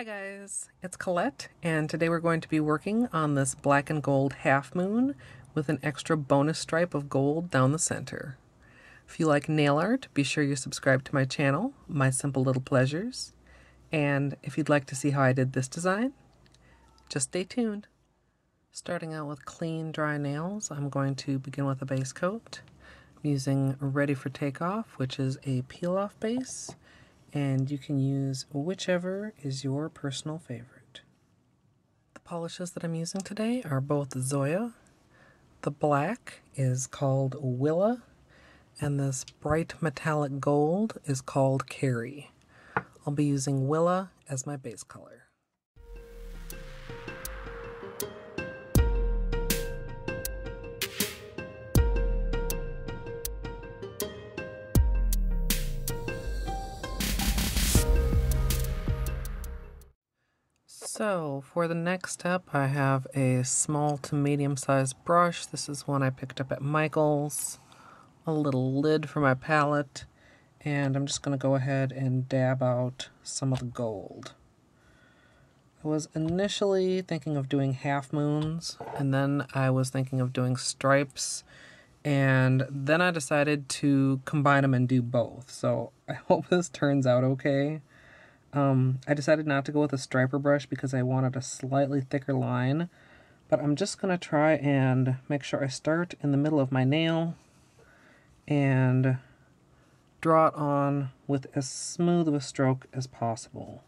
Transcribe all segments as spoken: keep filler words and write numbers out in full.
Hi guys, it's Colette, and today we're going to be working on this black and gold half moon with an extra bonus stripe of gold down the center. If you like nail art, be sure you subscribe to my channel, My Simple Little Pleasures. And if you'd like to see how I did this design, just stay tuned. Starting out with clean, dry nails, I'm going to begin with a base coat. I'm using Ready for Takeoff, which is a peel-off base. And you can use whichever is your personal favorite. The polishes that I'm using today are both Zoya. The black is called Willa, and this bright metallic gold is called Kerry. I'll be using Willa as my base color. So for the next step, I have a small to medium-sized brush. This is one I picked up at Michael's. A little lid for my palette, and I'm just going to go ahead and dab out some of the gold. I was initially thinking of doing half moons, and then I was thinking of doing stripes, and then I decided to combine them and do both. So I hope this turns out okay. Um, I decided not to go with a striper brush because I wanted a slightly thicker line, but I'm just going to try and make sure I start in the middle of my nail and draw it on with as smooth of a stroke as possible.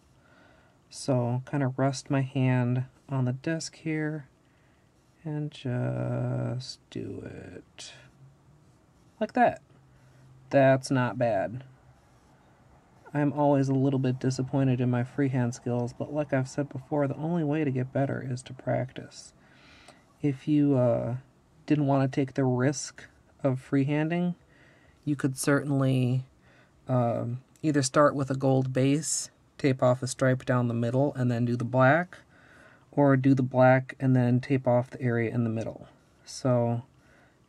So kind of rest my hand on the disc here and just do it like that. That's not bad. I'm always a little bit disappointed in my freehand skills, but like I've said before, the only way to get better is to practice. If you uh, didn't want to take the risk of freehanding, you could certainly uh, either start with a gold base, tape off a stripe down the middle, and then do the black, or do the black and then tape off the area in the middle. So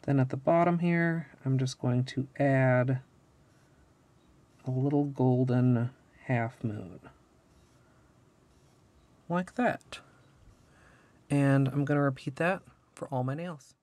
then at the bottom here, I'm just going to add a little golden half moon like that, and I'm going to repeat that for all my nails.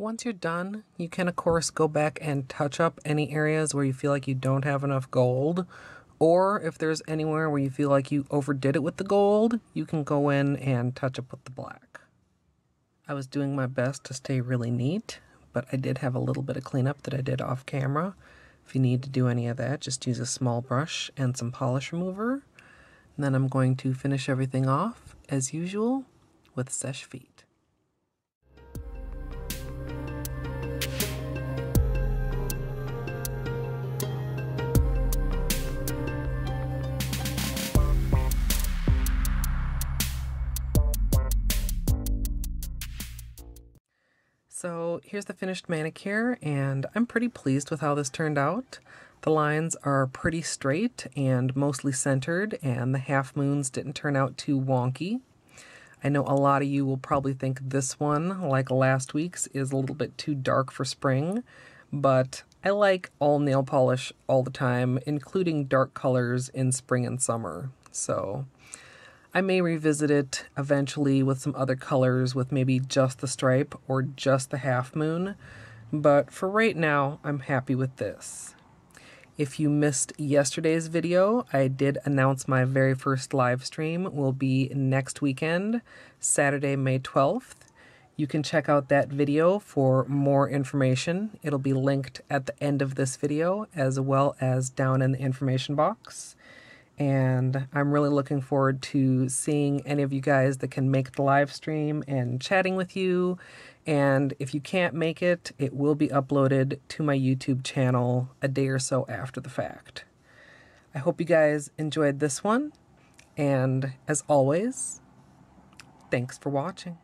Once you're done, you can of course go back and touch up any areas where you feel like you don't have enough gold, or if there's anywhere where you feel like you overdid it with the gold, you can go in and touch up with the black. I was doing my best to stay really neat, but I did have a little bit of cleanup that I did off camera. If you need to do any of that, just use a small brush and some polish remover. And then I'm going to finish everything off, as usual, with Seche Vite. So here's the finished manicure, and I'm pretty pleased with how this turned out. The lines are pretty straight and mostly centered, and the half moons didn't turn out too wonky. I know a lot of you will probably think this one, like last week's, is a little bit too dark for spring, but I like all nail polish all the time, including dark colors in spring and summer. So I may revisit it eventually with some other colors, with maybe just the stripe or just the half moon, but for right now, I'm happy with this. If you missed yesterday's video, I did announce my very first live stream will be next weekend, Saturday, May twelfth. You can check out that video for more information. It'll be linked at the end of this video as well as down in the information box. And I'm really looking forward to seeing any of you guys that can make the live stream and chatting with you. And if you can't make it, it will be uploaded to my YouTube channel a day or so after the fact. I hope you guys enjoyed this one. And as always, thanks for watching.